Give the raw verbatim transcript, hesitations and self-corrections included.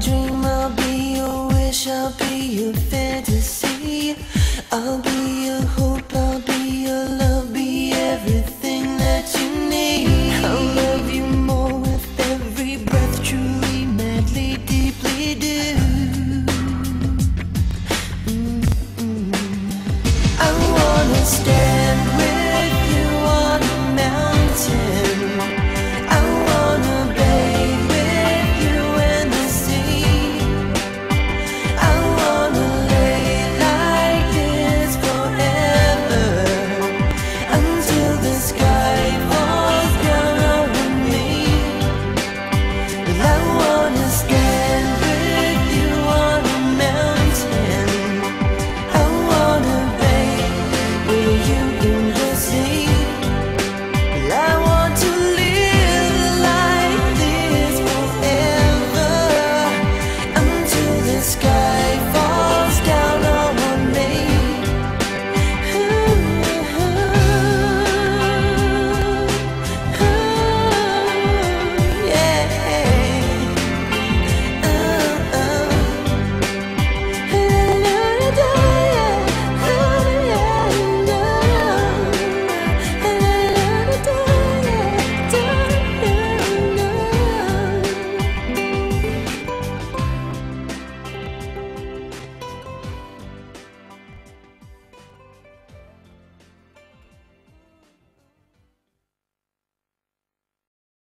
dream, I'll be your wish, I'll be your thing.